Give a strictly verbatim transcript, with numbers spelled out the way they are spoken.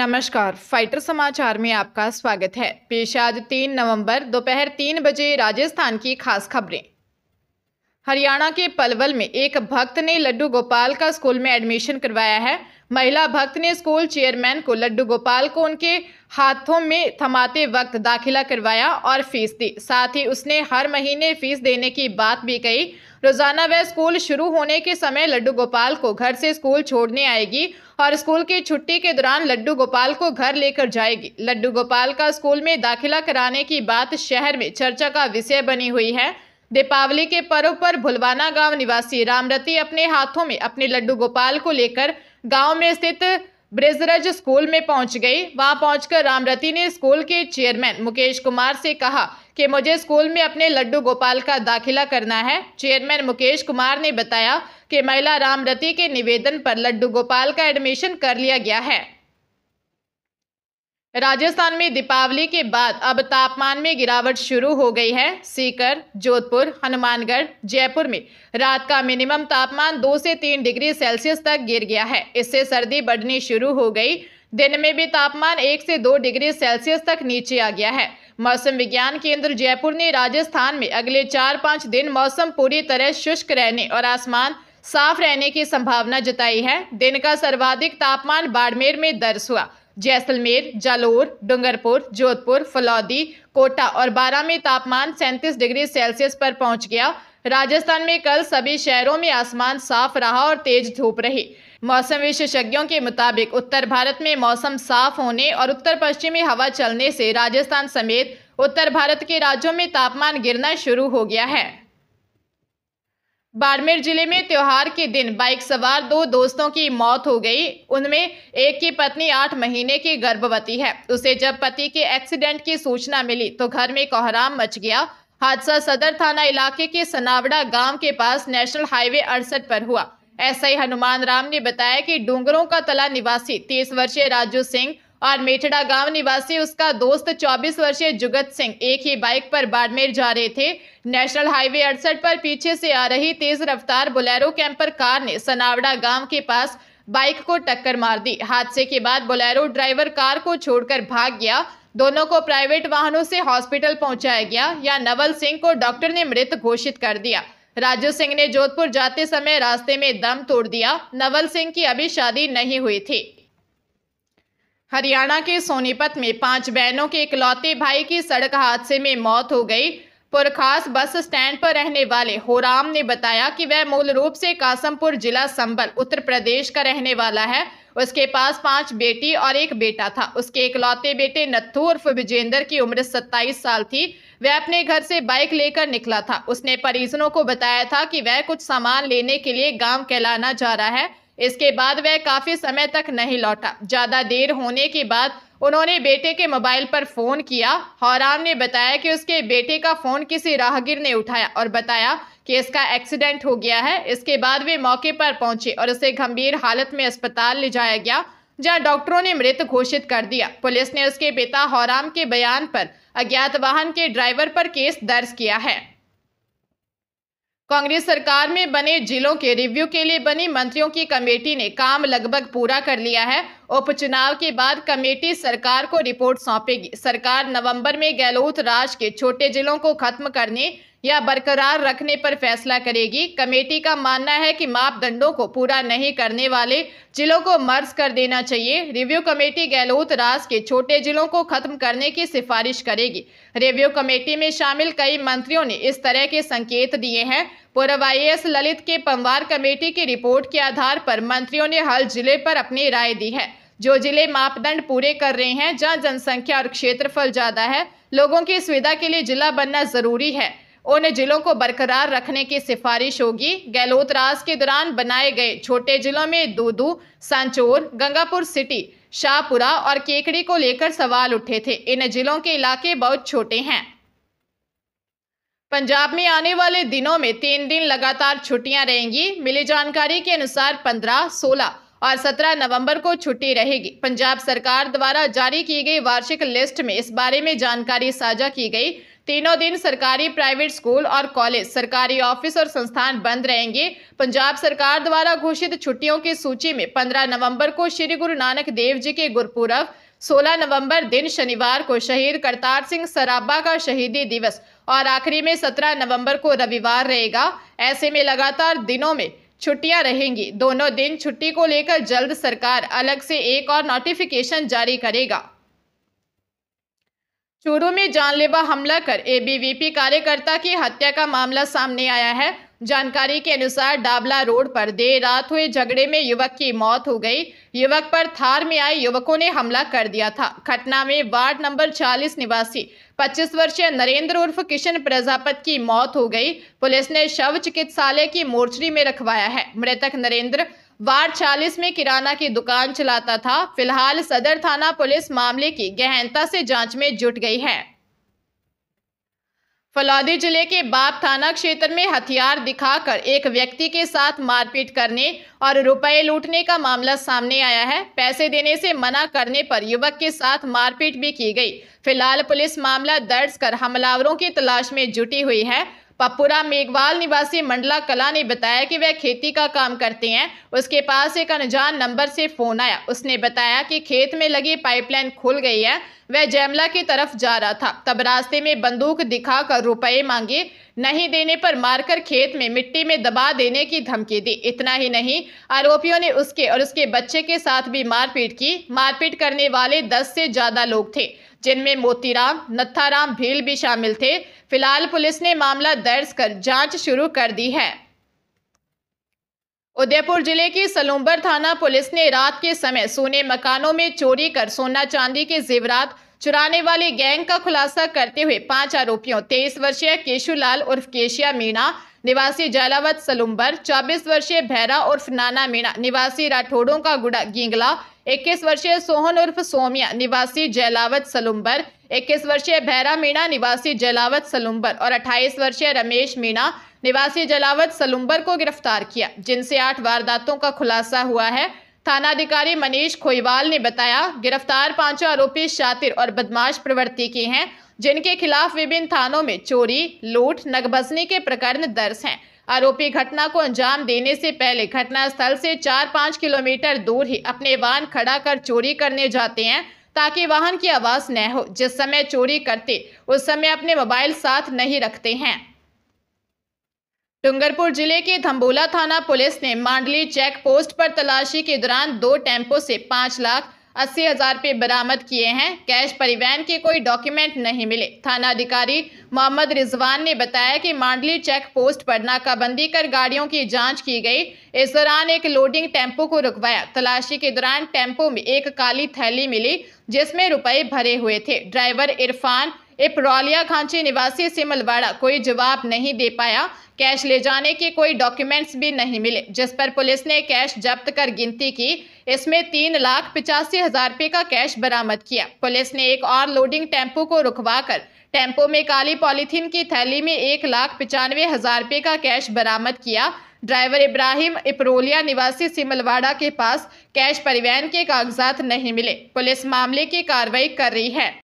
नमस्कार, फाइटर समाचार में आपका स्वागत है। पेश आज तीन नवंबर दोपहर तीन बजे राजस्थान की खास खबरें। हरियाणा के पलवल में एक भक्त ने लड्डू गोपाल का स्कूल में एडमिशन करवाया है। महिला भक्त ने स्कूल चेयरमैन को लड्डू गोपाल को उनके हाथों में थमाते वक्त दाखिला करवाया और फीस दी। साथ ही उसने हर महीने फीस देने की बात भी कही। रोजाना वह स्कूल शुरू होने के समय लड्डू गोपाल को घर से स्कूल छोड़ने आएगी और स्कूल की छुट्टी के दौरान लड्डू गोपाल को घर लेकर जाएगी। लड्डू गोपाल का स्कूल में दाखिला कराने की बात शहर में चर्चा का विषय बनी हुई है। दीपावली के पर्व पर भुलवाना गांव निवासी रामरती अपने हाथों में अपने लड्डू गोपाल को लेकर गांव में स्थित ब्रिजरज स्कूल में पहुंच गई। वहां पहुंचकर रामरती ने स्कूल के चेयरमैन मुकेश कुमार से कहा कि मुझे स्कूल में अपने लड्डू गोपाल का दाखिला करना है। चेयरमैन मुकेश कुमार ने बताया कि महिला रामरती के निवेदन पर लड्डू गोपाल का एडमिशन कर लिया गया है। राजस्थान में दीपावली के बाद अब तापमान में गिरावट शुरू हो गई है। सीकर, जोधपुर, हनुमानगढ़, जयपुर में रात का मिनिमम तापमान दो से तीन डिग्री सेल्सियस तक गिर गया है। इससे सर्दी बढ़नी शुरू हो गई। दिन में भी तापमान एक से दो डिग्री सेल्सियस तक नीचे आ गया है। मौसम विज्ञान केंद्र जयपुर ने राजस्थान में अगले चार पाँच दिन मौसम पूरी तरह शुष्क रहने और आसमान साफ रहने की संभावना जताई है। दिन का सर्वाधिक तापमान बाड़मेर में दर्ज हुआ। जैसलमेर, जालोर, डूंगरपुर, जोधपुर, फलौदी, कोटा और बारा में तापमान सैंतीस डिग्री सेल्सियस पर पहुंच गया। राजस्थान में कल सभी शहरों में आसमान साफ रहा और तेज धूप रही। मौसम विशेषज्ञों के मुताबिक उत्तर भारत में मौसम साफ होने और उत्तर पश्चिमी हवा चलने से राजस्थान समेत उत्तर भारत के राज्यों में तापमान गिरना शुरू हो गया है। बाड़मेर जिले में त्योहार के दिन बाइक सवार दो दोस्तों की मौत हो गई। उनमें एक की पत्नी आठ महीने की गर्भवती है। उसे जब पति के एक्सीडेंट की सूचना मिली तो घर में कोहराम मच गया। हादसा सदर थाना इलाके के सनावड़ा गांव के पास नेशनल हाईवे अड़सठ पर हुआ। एसआई हनुमान राम ने बताया कि डूंगरों का तला निवासी तीस वर्षीय राजू सिंह और मेठड़ा गांव निवासी उसका दोस्त चौबीस वर्षीय जुगत सिंह एक ही बाइक पर बाड़मेर जा रहे थे। नेशनल हाईवे अड़सठ पर पीछे से आ रही तेज रफ्तार बोलेरो कैंपर कार ने सनावड़ा गांव के पास बाइक को टक्कर मार दी। हादसे के बाद बोलेरो ड्राइवर कार को छोड़कर भाग गया। दोनों को प्राइवेट वाहनों से हॉस्पिटल पहुंचाया गया या नवल सिंह को डॉक्टर ने मृत घोषित कर दिया। राजू सिंह ने जोधपुर जाते समय रास्ते में दम तोड़ दिया। नवल सिंह की अभी शादी नहीं हुई थी। हरियाणा के सोनीपत में पांच बहनों के इकलौते भाई की सड़क हादसे में मौत हो गई। पुरखास बस स्टैंड पर रहने वाले हौराम ने बताया कि वह मूल रूप से कासमपुर जिला संबल उत्तर प्रदेश का रहने वाला है। उसके पास पांच बेटी और एक बेटा था। उसके इकलौते बेटे नत्थू उर्फ विजेंदर की उम्र सत्ताईस साल थी। वह अपने घर से बाइक लेकर निकला था। उसने परिजनों को बताया था कि वह कुछ सामान लेने के लिए गांव कहलाना जा रहा है। इसके बाद वह काफी समय तक नहीं लौटा। ज्यादा देर होने के बाद उन्होंने बेटे के मोबाइल पर फोन किया। हौराम ने बताया कि उसके बेटे का फोन किसी राहगीर ने उठाया और बताया कि इसका एक्सीडेंट हो गया है। इसके बाद वे मौके पर पहुंचे और उसे गंभीर हालत में अस्पताल ले जाया गया, जहां डॉक्टरों ने मृत घोषित कर दिया। पुलिस ने उसके पिता हौराम के बयान पर अज्ञात वाहन के ड्राइवर पर केस दर्ज किया है। कांग्रेस सरकार में बने जिलों के रिव्यू के लिए बनी मंत्रियों की कमेटी ने काम लगभग पूरा कर लिया है। उपचुनाव के बाद कमेटी सरकार को रिपोर्ट सौंपेगी। सरकार नवंबर में गहलोत राज के छोटे जिलों को खत्म करने या बरकरार रखने पर फैसला करेगी। कमेटी का मानना है कि मापदंडों को पूरा नहीं करने वाले जिलों को मर्ज कर देना चाहिए। रिव्यू कमेटी गहलोत राज के छोटे जिलों को खत्म करने की सिफारिश करेगी। रिव्यू कमेटी में शामिल कई मंत्रियों ने इस तरह के संकेत दिए हैं। पूर्व आईएएस ललित के पंवार कमेटी की रिपोर्ट के आधार पर मंत्रियों ने हर जिले पर अपनी राय दी है। जो जिले मापदंड पूरे कर रहे हैं, जहाँ जनसंख्या और क्षेत्रफल ज्यादा है, लोगों की सुविधा के लिए जिला बनना जरूरी है, उन जिलों को बरकरार रखने की सिफारिश होगी। गहलोत राज के दौरान बनाए गए छोटे जिलों में दूदू, सांचौर, गंगापुर सिटी, शाहपुरा और केकड़ी को लेकर सवाल उठे थे। इन जिलों के इलाके बहुत छोटे हैं। पंजाब में आने वाले दिनों में तीन दिन लगातार छुट्टियां रहेंगी। मिली जानकारी के अनुसार पंद्रह, सोलह और सत्रह नवंबर को छुट्टी रहेगी। पंजाब सरकार द्वारा जारी की गई वार्षिक लिस्ट में इस बारे में जानकारी साझा की गई। तीनों दिन सरकारी प्राइवेट स्कूल और कॉलेज, सरकारी ऑफिस और संस्थान बंद रहेंगे। पंजाब सरकार द्वारा घोषित छुट्टियों की सूची में पंद्रह नवंबर को श्री गुरु नानक देव जी के गुरपुरब, सोलह नवंबर दिन शनिवार को शहीद करतार सिंह सराबा का शहीदी दिवस और आखिरी में सत्रह नवंबर को रविवार रहेगा। ऐसे में लगातार दिनों में छुट्टियां रहेंगी। दोनों दिन छुट्टी को लेकर जल्द सरकार अलग से एक और नोटिफिकेशन जारी करेगा। चूरू में जानलेवा हमला कर एबीवीपी कार्यकर्ता की हत्या का मामला सामने आया है। जानकारी के अनुसार डाबला रोड पर देर रात हुए झगड़े में युवक की मौत हो गई। युवक पर थार में आए युवकों ने हमला कर दिया था। घटना में वार्ड नंबर चालीस निवासी पच्चीस वर्षीय नरेंद्र उर्फ किशन प्रजापत की मौत हो गई। पुलिस ने शव चिकित्सालय की मोर्चरी में रखवाया है। मृतक नरेंद्र वार्ड चालीस में किराना की दुकान चलाता था। फिलहाल सदर थाना पुलिस मामले की गहनता से जांच में जुट गई है। फलौदी जिले के बाप थाना क्षेत्र में हथियार दिखाकर एक व्यक्ति के साथ मारपीट करने और रुपए लूटने का मामला सामने आया है। पैसे देने से मना करने पर युवक के साथ मारपीट भी की गई। फिलहाल पुलिस मामला दर्ज कर हमलावरों की तलाश में जुटी हुई है। पपुरा मेघवाल निवासी मंडला कला ने बताया कि वह खेती का काम करते हैं। उसके पास एक अनजान नंबर से फोन आया। उसने बताया कि खेत में लगी पाइपलाइन खुल गई है। वह जैमला की तरफ जा रहा था, तब रास्ते में बंदूक दिखाकर रुपए मांगे। नहीं देने पर मारकर खेत में मिट्टी में दबा देने की धमकी दी। इतना ही नहीं, आरोपियों ने उसके और उसके बच्चे के साथ भी मारपीट की। मारपीट करने वाले दस से ज्यादा लोग थे, जिनमें मोतीराम, नत्थाराम भील भी शामिल थे। फिलहाल पुलिस ने मामला दर्ज कर जांच शुरू कर दी है। उदयपुर जिले की सलूम्बर थाना पुलिस ने रात के समय सोने मकानों में चोरी कर सोना चांदी के जेवरात चुराने वाले गैंग का खुलासा करते हुए पांच आरोपियों तेईस वर्षीय केशुलाल उर्फ केशिया मीणा निवासी जलावत सलूम्बर, चौबीस वर्षीय भैरा उर्फ नाना मीणा निवासी राठौड़ों का गुड़ा गींगला, इक्कीस वर्षीय सोहन उर्फ सोमिया निवासी जलावत सलूम्बर, इक्कीस वर्षीय भैरा मीणा निवासी जलावत सलूम्बर और अट्ठाईस वर्षीय रमेश मीणा निवासी जलावत सलूम्बर को गिरफ्तार किया, जिनसे आठ वारदातों का खुलासा हुआ है। थानाधिकारी मनीष खोईवाल ने बताया, गिरफ्तार पांचों आरोपी शातिर और बदमाश प्रवृत्ति के हैं, जिनके खिलाफ विभिन्न थानों में चोरी, लूट, नगबसनी के प्रकरण दर्ज हैं। आरोपी घटना को अंजाम देने से पहले घटनास्थल से चार पाँच किलोमीटर दूर ही अपने वाहन खड़ा कर चोरी करने जाते हैं, ताकि वाहन की आवाज न हो। जिस समय चोरी करते उस समय अपने मोबाइल साथ नहीं रखते हैं। डूंगरपुर जिले के धम्बोला थाना पुलिस ने मांडली चेक पोस्ट पर तलाशी के दौरान दो टेम्पो से पाँच लाख अस्सी हजार रुपये बरामद किए हैं। कैश परिवहन के कोई डॉक्यूमेंट नहीं मिले। थाना अधिकारी मोहम्मद रिजवान ने बताया कि मांडली चेक पोस्ट पर नाकाबंदी कर गाड़ियों की जांच की गई। इस दौरान एक लोडिंग टेम्पो को रुकवाया। तलाशी के दौरान टेम्पो में एक काली थैली मिली, जिसमें रुपए भरे हुए थे। ड्राइवर इरफान इपरौलिया खांची निवासी सिमलवाड़ा कोई जवाब नहीं दे पाया। कैश ले जाने के कोई डॉक्यूमेंट्स भी नहीं मिले, जिस पर पुलिस ने कैश जब्त कर गिनती की। इसमें तीन लाख पिचासी हजार रुपये का कैश बरामद किया। पुलिस ने एक और लोडिंग टेम्पो को रुकवाकर टेम्पो में काली पॉलीथीन की थैली में एक लाख पिचानवे हजार रुपये का कैश बरामद किया। ड्राइवर इब्राहिम इपरोलिया निवासी सिमलवाड़ा के पास कैश परिवहन के कागजात नहीं मिले। पुलिस मामले की कार्रवाई कर रही है।